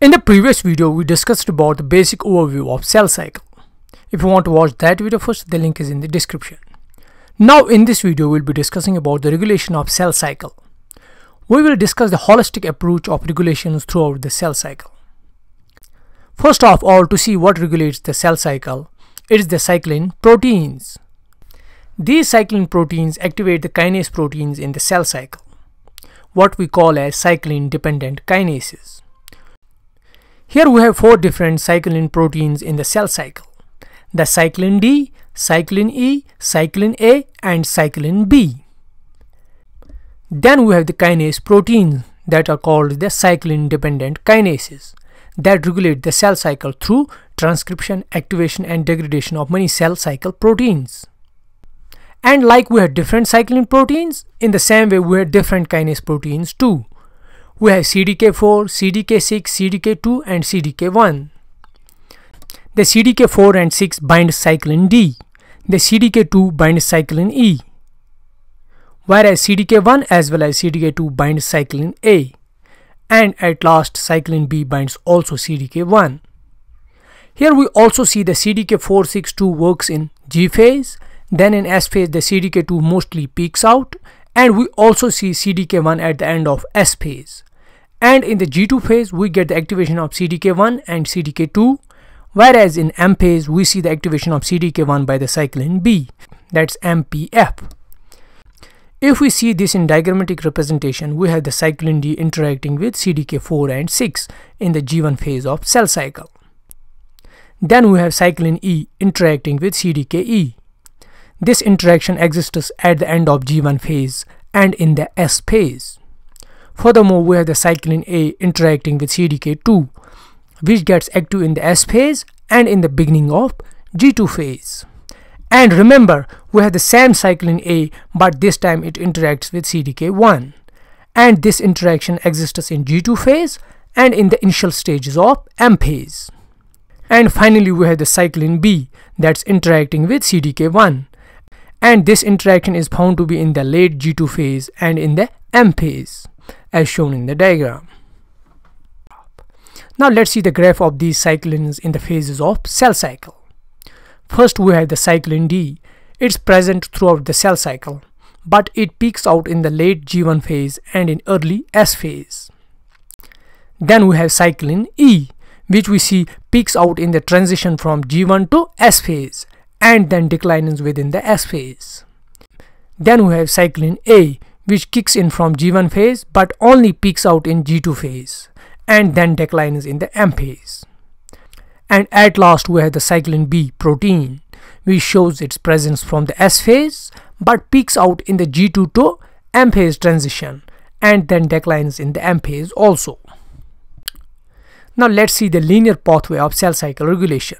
In the previous video, we discussed about the basic overview of cell cycle. If you want to watch that video first, the link is in the description. Now in this video, we'll be discussing about the regulation of cell cycle. We will discuss the holistic approach of regulations throughout the cell cycle. First of all, to see what regulates the cell cycle, it is the cyclin proteins. These cyclin proteins activate the kinase proteins in the cell cycle, what we call as cyclin-dependent kinases. Here we have four different cyclin proteins in the cell cycle: the cyclin D, cyclin E, cyclin A, and cyclin B. Then we have the kinase proteins that are called the cyclin-dependent kinases that regulate the cell cycle through transcription, activation, and degradation of many cell cycle proteins. And like we had different cyclin proteins, in the same way we had different kinase proteins too. We have CDK4, CDK6, CDK2, and CDK1. The CDK4 and 6 bind cyclin D. The CDK2 binds cyclin E. Whereas CDK1 as well as CDK2 binds cyclin A. And at last, cyclin B binds also CDK1. Here we also see the CDK4-6-2 works in G phase, then in S phase the CDK2 mostly peaks out, and we also see CDK1 at the end of S phase. And in the G2 phase we get the activation of CDK1 and CDK2, whereas in M phase we see the activation of CDK1 by the cyclin B, that's MPF. If we see this in diagrammatic representation, we have the cyclin D interacting with CDK4 and 6 in the G1 phase of cell cycle. Then we have cyclin E interacting with CDKE. This interaction exists at the end of G1 phase and in the S phase. Furthermore, we have the cyclin A interacting with CDK2, which gets active in the S phase and in the beginning of G2 phase. And remember, we have the same cyclin A, but this time it interacts with CDK1. And this interaction exists in G2 phase and in the initial stages of M phase. And finally, we have the cyclin B that's interacting with CDK1. And this interaction is found to be in the late G2 phase and in the M phase, as shown in the diagram. Now let's see the graph of these cyclins in the phases of cell cycle. First, we have the cyclin D. It's present throughout the cell cycle, but it peaks out in the late G1 phase and in early S phase. Then we have cyclin E, which we see peaks out in the transition from G1 to S phase and then declines within the S phase. Then we have cyclin A, which kicks in from G1 phase but only peaks out in G2 phase and then declines in the M phase. And at last we have the cyclin B protein, which shows its presence from the S phase but peaks out in the G2 to M phase transition and then declines in the M phase also. Now let's see the linear pathway of cell cycle regulation.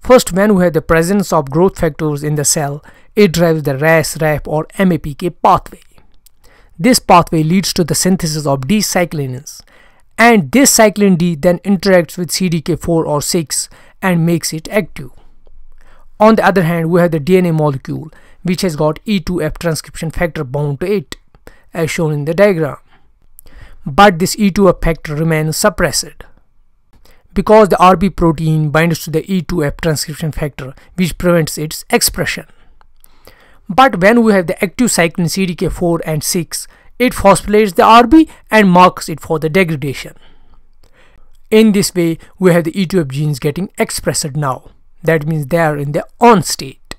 First, when we have the presence of growth factors in the cell, it drives the Ras, Raf, or MAPK pathway. This pathway leads to the synthesis of D cyclins, and this cyclin D then interacts with CDK4 or 6 and makes it active. On the other hand, we have the DNA molecule, which has got E2F transcription factor bound to it, as shown in the diagram. But this E2F factor remains suppressed, because the RB protein binds to the E2F transcription factor, which prevents its expression. But when we have the active cyclin CDK4 and 6, it phosphorylates the RB and marks it for the degradation. In this way, we have the E2F genes getting expressed now. That means they are in their on state.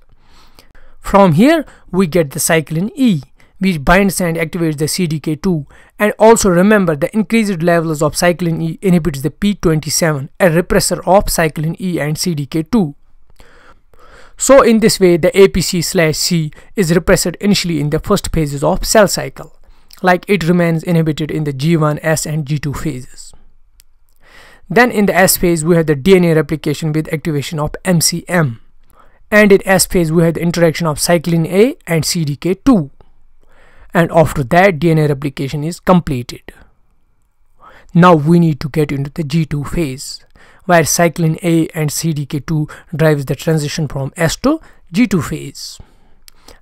From here, we get the cyclin E, which binds and activates the CDK2, and also remember the increased levels of cyclin E inhibits the P27, a repressor of cyclin E and CDK2. So in this way, the APC/C is repressed initially in the first phases of cell cycle, like it remains inhibited in the G1, S, and G2 phases. Then in the S phase, we have the DNA replication with activation of MCM, and in S phase, we have the interaction of cyclin A and CDK2. And after that, DNA replication is completed. Now we need to get into the G2 phase, where cyclin A and CDK2 drives the transition from S to G2 phase.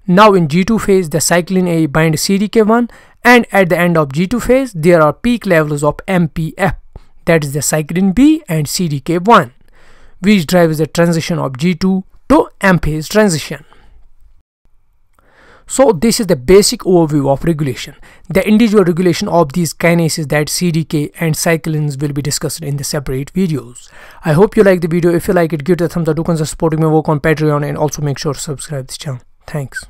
Now in G2 phase, the cyclin A binds CDK1, and at the end of G2 phase, there are peak levels of MPF, that is the cyclin B and CDK1, which drives the transition of G2 to M phase transition. So this is the basic overview of regulation. The individual regulation of these kinases, that CDK and cyclins, will be discussed in the separate videos. I hope you like the video. If you like it, give it a thumbs up. Do consider supporting my work on Patreon and also make sure to subscribe to this channel. Thanks.